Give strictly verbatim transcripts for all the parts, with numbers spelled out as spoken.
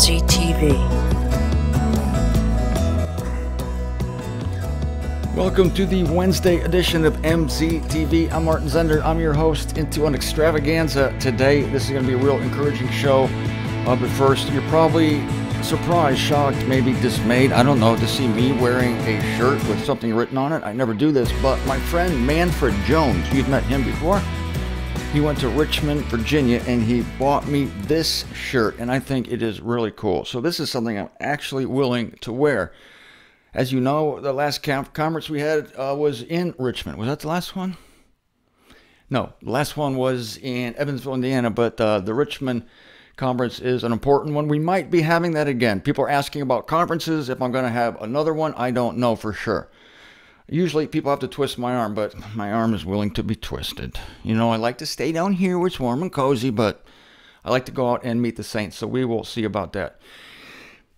M Z T V. Welcome to the Wednesday edition of M Z T V. I'm Martin Zender. I'm your host into an extravaganza today. This is going to be a real encouraging show. Uh, but first, you're probably surprised, shocked, maybe dismayed, I don't know, to see me wearing a shirt with something written on it. I never do this, but my friend Manfred Jones, you've met him before. He went to Richmond, Virginia, and he bought me this shirt, and I think it is really cool. So this is something I'm actually willing to wear. As you know, the last conference we had uh, was in Richmond. Was that the last one? No, the last one was in Evansville, Indiana, but uh, the Richmond conference is an important one. We might be having that again. People are asking about conferences. If I'm going to have another one, I don't know for sure. Usually people have to twist my arm, but my arm is willing to be twisted. You know, I like to stay down here where it's warm and cozy, but I like to go out and meet the saints, so we will see about that.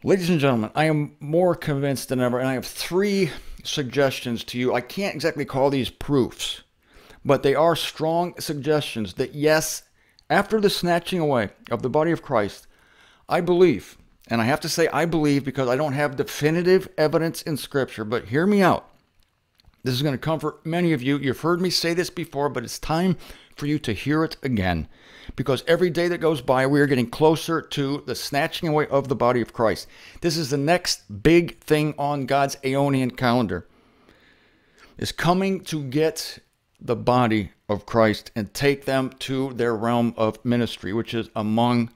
Ladies and gentlemen, I am more convinced than ever, and I have three suggestions to you. I can't exactly call these proofs, but they are strong suggestions that, yes, after the snatching away of the body of Christ, I believe, and I have to say I believe because I don't have definitive evidence in Scripture, but hear me out. This is going to comfort many of you. You've heard me say this before, but it's time for you to hear it again. Because every day that goes by, we are getting closer to the snatching away of the body of Christ. This is the next big thing on God's Aeonian calendar. It's coming to get the body of Christ and take them to their realm of ministry, which is among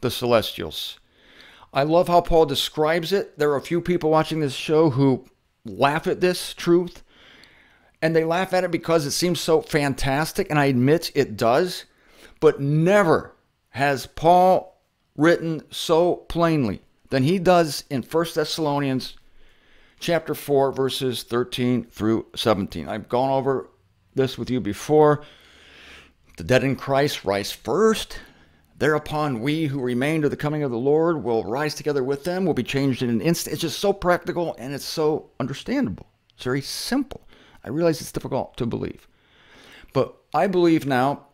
the celestials. I love how Paul describes it. There are a few people watching this show who laugh at this truth. And they laugh at it because it seems so fantastic, and I admit it does, but never has Paul written so plainly than he does in First Thessalonians chapter four, verses thirteen through seventeen. I've gone over this with you before. The dead in Christ rise first. Thereupon we who remain to the coming of the Lord will rise together with them, will be changed in an instant. It's just so practical, and it's so understandable. It's very simple. I realize it's difficult to believe, but I believe now.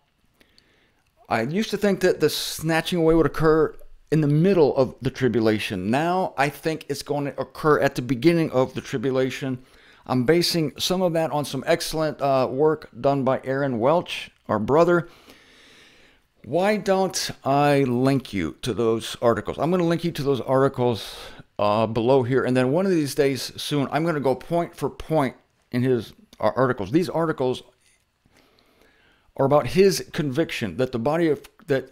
I used to think that the snatching away would occur in the middle of the tribulation. Now I think it's going to occur at the beginning of the tribulation. I'm basing some of that on some excellent uh, work done by Aaron Welch, our brother. Why don't I link you to those articles? I'm going to link you to those articles uh, below here. And then one of these days soon, I'm going to go point for point in his articles. These articles are about his conviction that the body of that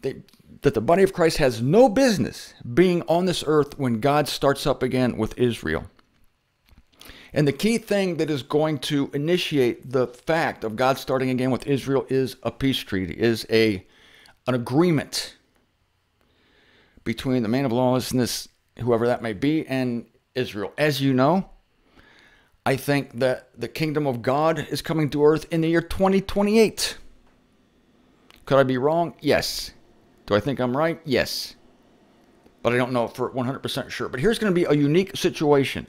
they, that the body of Christ has no business being on this earth when God starts up again with Israel. And the key thing that is going to initiate the fact of God starting again with Israel is a peace treaty, is a an agreement between the man of lawlessness, whoever that may be, and Israel. As you know, I think that the kingdom of God is coming to earth in the year twenty twenty-eight. Could I be wrong? Yes. Do I think I'm right? Yes. But I don't know for one hundred percent sure. But here's going to be a unique situation.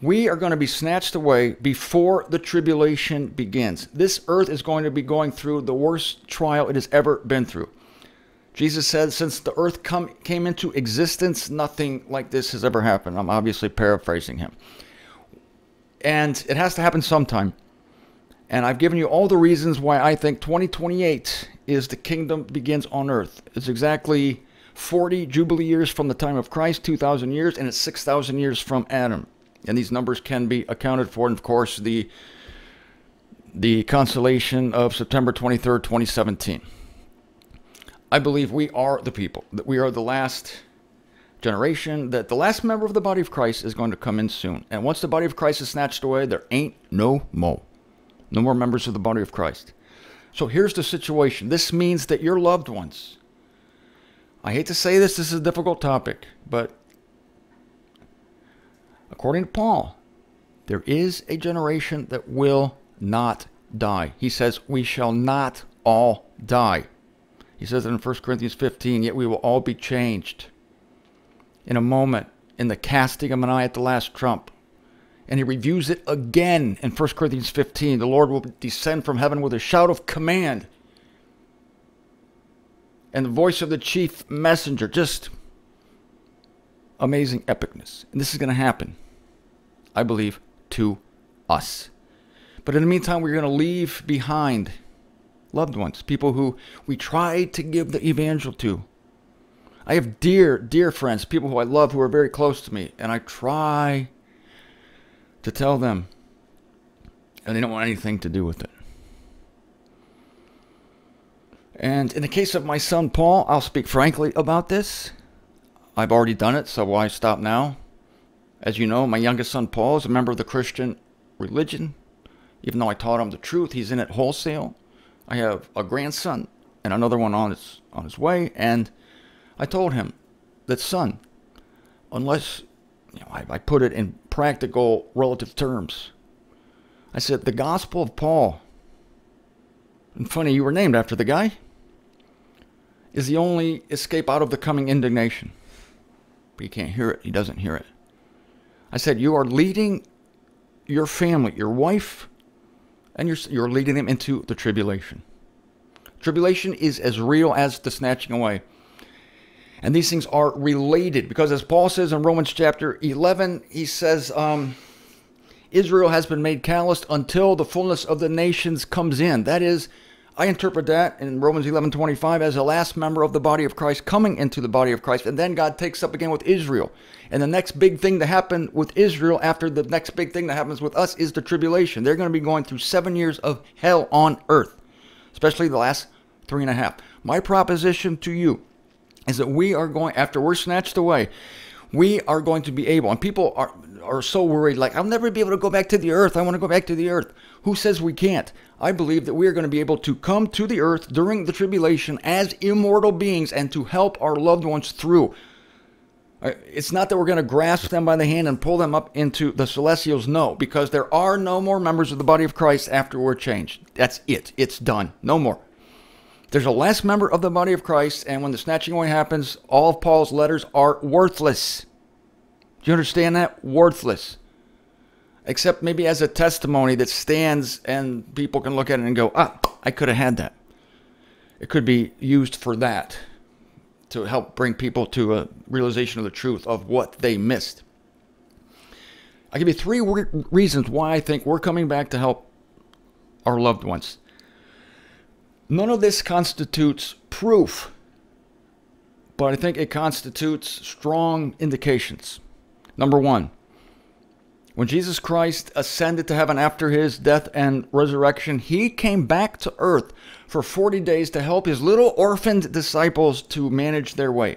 We are going to be snatched away before the tribulation begins. This earth is going to be going through the worst trial it has ever been through. Jesus said, since the earth come, came into existence, nothing like this has ever happened. I'm obviously paraphrasing him. And it has to happen sometime. And I've given you all the reasons why I think twenty twenty-eight is the kingdom begins on earth. It's exactly forty jubilee years from the time of Christ, two thousand years, and it's six thousand years from Adam. And these numbers can be accounted for. And, of course, the, the consolation of September twenty-third, twenty seventeen. I believe we are the people, that we are the last generation, that the last member of the body of Christ is going to come in soon. And once the body of Christ is snatched away, there ain't no more. No more members of the body of Christ. So here's the situation. This means that your loved ones, I hate to say this, this is a difficult topic, but according to Paul, there is a generation that will not die. He says, we shall not all die. He says it in First Corinthians fifteen, yet we will all be changed in a moment, in the casting of an eye at the last trump. And he reviews it again in First Corinthians fifteen. The Lord will descend from heaven with a shout of command and the voice of the chief messenger. Just amazing epicness. And this is going to happen, I believe, to us. But in the meantime, we're going to leave behind loved ones, people who we tried to give the evangel to. I have dear, dear friends, people who I love, who are very close to me, and I try to tell them, and they don't want anything to do with it. And in the case of my son, Paul, I'll speak frankly about this. I've already done it, so why stop now? As you know, my youngest son, Paul, is a member of the Christian religion. Even though I taught him the truth, he's in it wholesale. I have a grandson and another one on his, on his way. And I told him that, son, unless, you know, I, I put it in practical relative terms. I said, the gospel of Paul, and funny, you were named after the guy, is the only escape out of the coming indignation. But he can't hear it. He doesn't hear it. I said, you are leading your family, your wife, and you're, you're leading them into the tribulation. Tribulation is as real as the snatching away. And these things are related, because as Paul says in Romans chapter eleven, he says, um, Israel has been made calloused until the fullness of the nations comes in. That is, I interpret that in Romans eleven twenty-five as the last member of the body of Christ coming into the body of Christ. And then God takes up again with Israel. And the next big thing to happen with Israel after the next big thing that happens with us is the tribulation. They're going to be going through seven years of hell on earth, especially the last three and a half. My proposition to you is that we are going, after we're snatched away, we are going to be able, and people are, are so worried, like, I'll never be able to go back to the earth. I want to go back to the earth. Who says we can't? I believe that we are going to be able to come to the earth during the tribulation as immortal beings and to help our loved ones through. It's not that we're going to grasp them by the hand and pull them up into the celestials. No, because there are no more members of the body of Christ after we're changed. That's it. It's done. No more. There's a last member of the body of Christ, and when the snatching away happens, all of Paul's letters are worthless. Do you understand that? Worthless. Except maybe as a testimony that stands and people can look at it and go, ah, I could have had that. It could be used for that, to help bring people to a realization of the truth of what they missed. I'll give you three reasons why I think we're coming back to help our loved ones. None of this constitutes proof, but I think it constitutes strong indications. Number one, when Jesus Christ ascended to heaven after his death and resurrection, he came back to earth for forty days to help his little orphaned disciples to manage their way.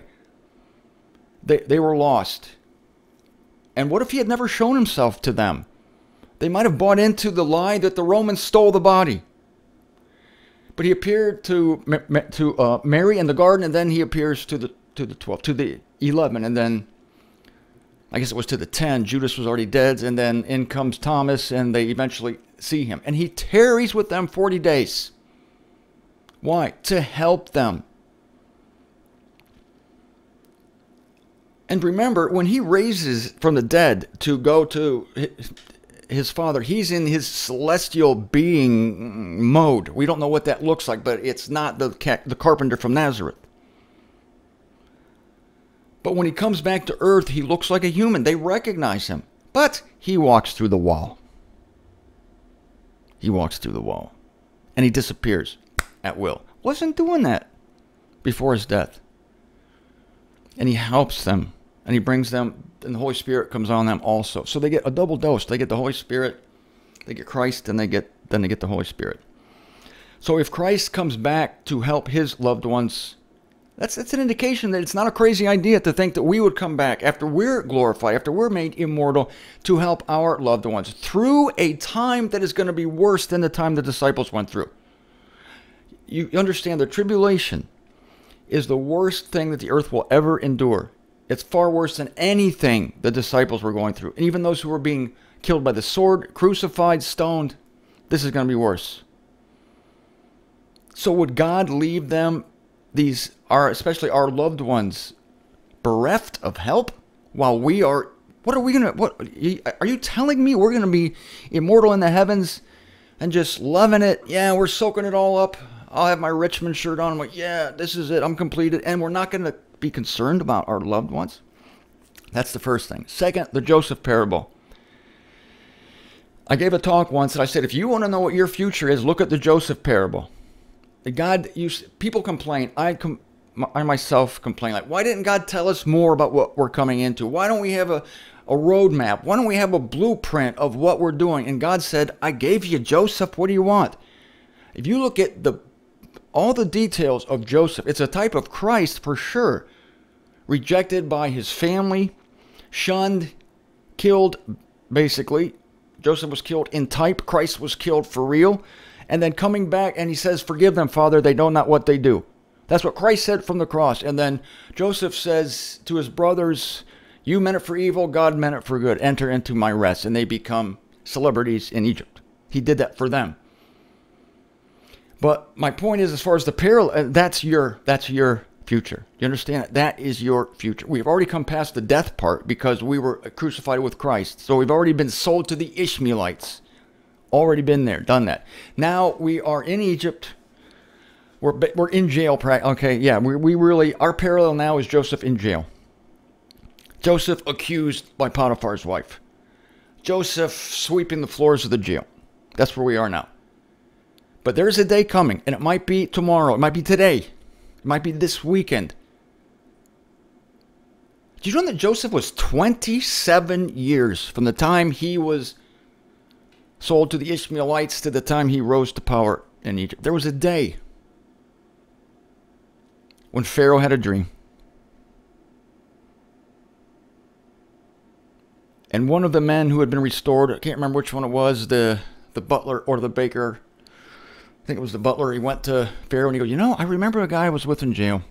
They, they were lost. And what if he had never shown himself to them? They might have bought into the lie that the Romans stole the body. But he appeared to to uh, Mary in the garden, and then he appears to the to the twelve, to the eleven, and then I guess it was to the ten. Judas was already dead, and then in comes Thomas, and they eventually see him, and he tarries with them forty days. Why? To help them. And remember, when he raises from the dead to go to his, his father, he's in his celestial being mode. We don't know what that looks like, but it's not the ca the carpenter from Nazareth. But when he comes back to earth, he looks like a human. They recognize him, but he walks through the wall. He walks through the wall and he disappears at will. Wasn't doing that before his death. And he helps them, and he brings them, and the Holy Spirit comes on them also. So they get a double dose. They get the Holy Spirit, they get Christ, and they get, then they get the Holy Spirit. So if Christ comes back to help his loved ones, that's, that's an indication that it's not a crazy idea to think that we would come back after we're glorified, after we're made immortal, to help our loved ones through a time that is going to be worse than the time the disciples went through. You understand, the tribulation is the worst thing that the earth will ever endure. It's far worse than anything the disciples were going through. And even those who were being killed by the sword, crucified, stoned, this is going to be worse. So would God leave them, these, our, especially our loved ones, bereft of help while we are, what are we going to, what, are you telling me we're going to be immortal in the heavens and just loving it? Yeah, we're soaking it all up. I'll have my Richmond shirt on. I'm like, yeah, this is it. I'm completed. And we're not going to be concerned about our loved ones. That's the first thing. Second, the Joseph parable. I gave a talk once and I said, if you want to know what your future is, look at the Joseph parable. God, you, people complain. I, com, I myself complain. Like, why didn't God tell us more about what we're coming into? Why don't we have a, a roadmap? Why don't we have a blueprint of what we're doing? And God said, I gave you Joseph. What do you want? If you look at the all the details of Joseph, it's a type of Christ for sure. Rejected by his family, shunned, killed, basically. Joseph was killed in type. Christ was killed for real. And then coming back, and he says, forgive them, Father, they know not what they do. That's what Christ said from the cross. And then Joseph says to his brothers, you meant it for evil, God meant it for good. Enter into my rest. And they become celebrities in Egypt. He did that for them. But my point is, as far as the parallel, that's your, that's your future. You understand? That is your future. We've already come past the death part because we were crucified with Christ. So we've already been sold to the Ishmaelites. Already been there, done that. Now we are in Egypt. We're, we're in jail. Okay, yeah, we, we really, our parallel now is Joseph in jail. Joseph accused by Potiphar's wife. Joseph sweeping the floors of the jail. That's where we are now. But there's a day coming, and it might be tomorrow. It might be today. It might be this weekend. Do you know that Joseph was twenty-seven years from the time he was sold to the Ishmaelites to the time he rose to power in Egypt? There was a day when Pharaoh had a dream. And one of the men who had been restored, I can't remember which one it was, the, the butler or the baker. I think it was the butler. He went to Pharaoh and he goes, you know, I remember a guy I was with in jail.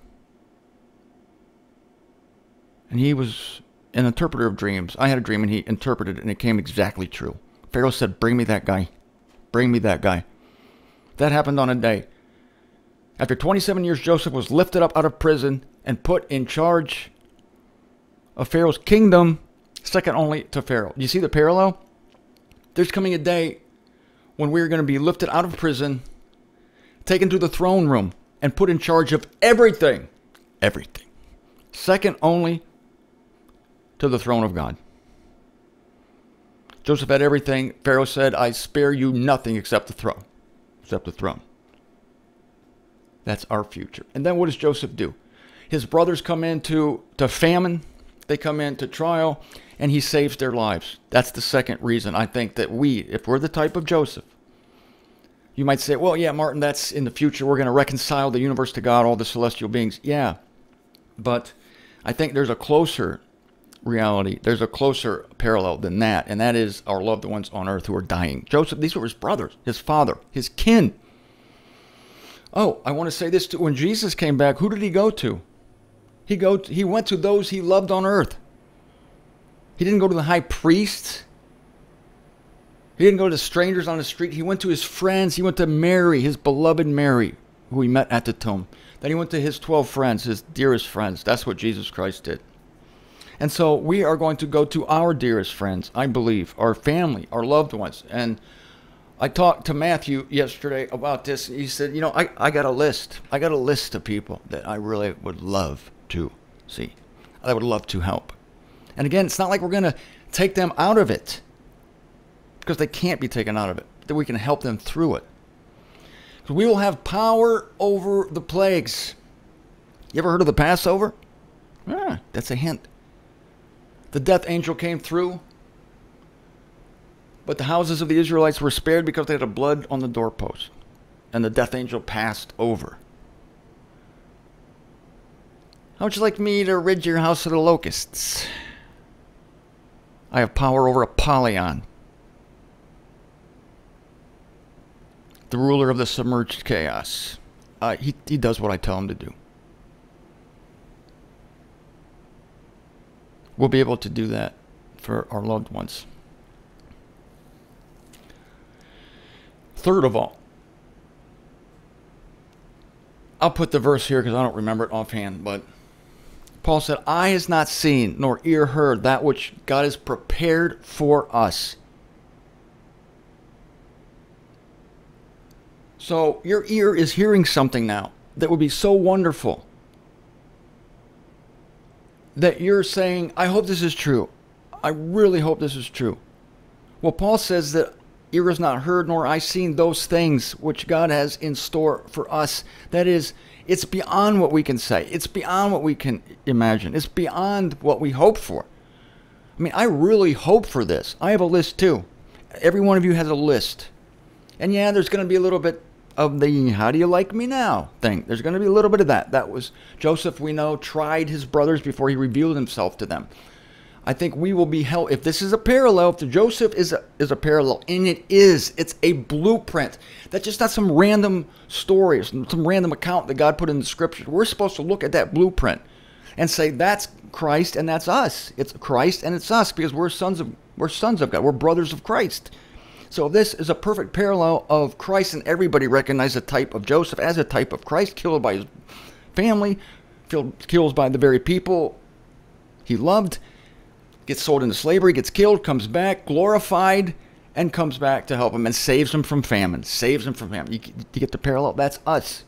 And he was an interpreter of dreams. I had a dream and he interpreted it and it came exactly true. Pharaoh said, bring me that guy. Bring me that guy. That happened on a day. After twenty-seven years, Joseph was lifted up out of prison and put in charge of Pharaoh's kingdom, second only to Pharaoh. You see the parallel? There's coming a day when we're going to be lifted out of prison, taken to the throne room, and put in charge of everything. Everything. Second only to the throne of God. Joseph had everything. Pharaoh said, I spare you nothing except the throne. Except the throne. That's our future. And then what does Joseph do? His brothers come into to famine. They come into trial. And he saves their lives. That's the second reason I think that we, if we're the type of Joseph, you might say, well, yeah, Martin, that's in the future. We're going to reconcile the universe to God, all the celestial beings. Yeah, but I think there's a closer reality, there's a closer parallel than that, and that is our loved ones on earth who are dying. Joseph, these were his brothers, his father, his kin. Oh, I want to say this too. When Jesus came back, who did he go to? He go to, he went to those he loved on earth. He didn't go to the high priest. He didn't go to strangers on the street. He went to his friends. He went to Mary, his beloved Mary, who he met at the tomb. Then he went to his twelve friends, his dearest friends. That's what Jesus Christ did. And so we are going to go to our dearest friends, I believe, our family, our loved ones. And I talked to Matthew yesterday about this. He said, you know, I, I got a list. I got a list of people that I really would love to see. I would love to help. And again, it's not like we're going to take them out of it because they can't be taken out of it. That we can help them through it. So we will have power over the plagues. You ever heard of the Passover? Yeah, that's a hint. The death angel came through, but the houses of the Israelites were spared because they had a blood on the doorpost, and the death angel passed over. How would you like me to rid your house of the locusts? I have power over Apollyon, the ruler of the submerged chaos. Uh, he, he does what I tell him to do. We'll be able to do that for our loved ones. Third of all, I'll put the verse here because I don't remember it offhand, but Paul said, eye has not seen nor ear heard that which God has prepared for us. So your ear is hearing something now that would be so wonderful. that you're saying, I hope this is true. I really hope this is true. Well, Paul says that ear has not heard, nor I seen those things which God has in store for us. That is, it's beyond what we can say. It's beyond what we can imagine. It's beyond what we hope for. I mean, I really hope for this. I have a list too. Every one of you has a list. And yeah, there's going to be a little bit of the how do you like me now thing. There's going to be a little bit of that. That was Joseph, we know, tried his brothers before he revealed himself to them. I think we will be held, if this is a parallel, if the Joseph is a, is a parallel, and it is, it's a blueprint. That's just not some random story, some, some random account that God put in the scripture. We're supposed to look at that blueprint and say, that's Christ and that's us. It's Christ and it's us, because we're sons of, we're sons of God. We're brothers of Christ. So this is a perfect parallel of Christ, and everybody recognized the type of Joseph as a type of Christ, killed by his family, killed by the very people he loved, gets sold into slavery, gets killed, comes back, glorified, and comes back to help him and saves him from famine, saves him from famine. You, you get the parallel? That's us.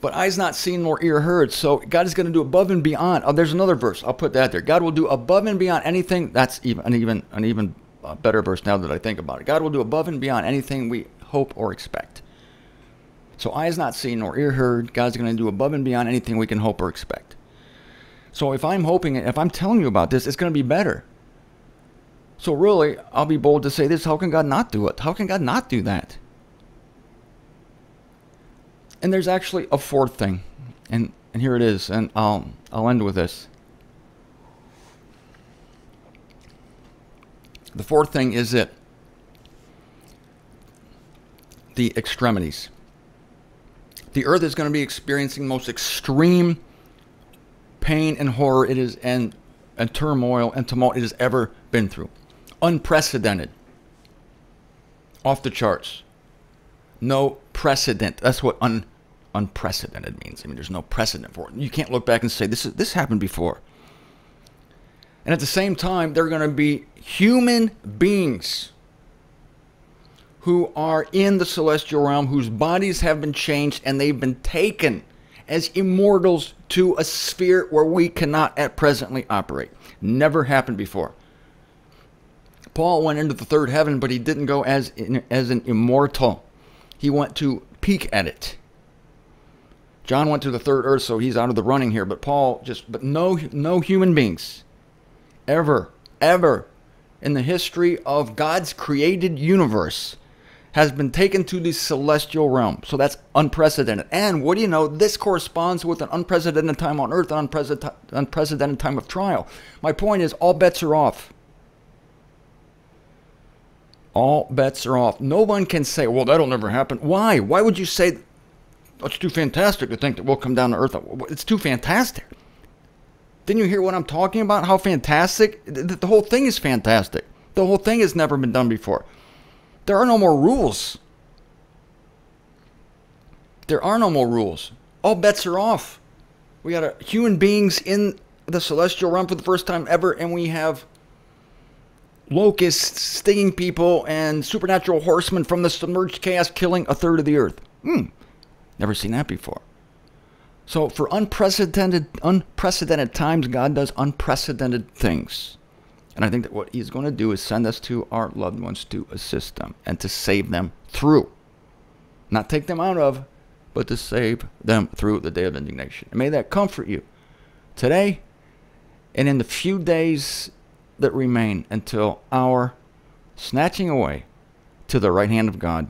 But eye's not seen nor ear heard, so God is going to do above and beyond. Oh, there's another verse. I'll put that there. God will do above and beyond anything. That's even an even, an even better verse now that I think about it. God will do above and beyond anything we hope or expect. So eye is not seen nor ear heard. God's going to do above and beyond anything we can hope or expect. So if I'm hoping, if I'm telling you about this, it's going to be better. So really, I'll be bold to say this. How can God not do it? How can God not do that? And there's actually a fourth thing. And, and here it is. And I'll, I'll end with this. The fourth thing is that the extremities. The earth is going to be experiencing the most extreme pain and horror it is, and, and turmoil and tumult it has ever been through. Unprecedented. Off the charts. No precedent. That's what un, unprecedented means. I mean, there's no precedent for it. You can't look back and say, this, is, this happened before. And at the same time, they're going to be human beings who are in the celestial realm, whose bodies have been changed, and they've been taken as immortals to a sphere where we cannot at presently operate. Never happened before. Paul went into the third heaven, but he didn't go as, in, as an immortal. He went to peek at it. John went to the third earth, so he's out of the running here. But Paul just, but no, no human beings ever, ever in the history of God's created universe has been taken to the celestial realm. So that's unprecedented. And what do you know? This corresponds with an unprecedented time on earth, an unprecedented, unprecedented time of trial. My point is, all bets are off. All bets are off. No one can say, well, that'll never happen. Why? Why would you say, oh, it's too fantastic to think that we'll come down to earth? It's too fantastic. Didn't you hear what I'm talking about? How fantastic? The whole thing is fantastic. The whole thing has never been done before. There are no more rules. There are no more rules. All bets are off. We got a, human beings in the celestial realm for the first time ever, and we have locusts stinging people and supernatural horsemen from the submerged chaos killing a third of the earth. Hmm. Never seen that before. So for unprecedented, unprecedented times, God does unprecedented things. And I think that what he's going to do is send us to our loved ones to assist them and to save them through. Not take them out of, but to save them through the day of indignation. And may that comfort you today and in the few days that remain until our snatching away to the right hand of God.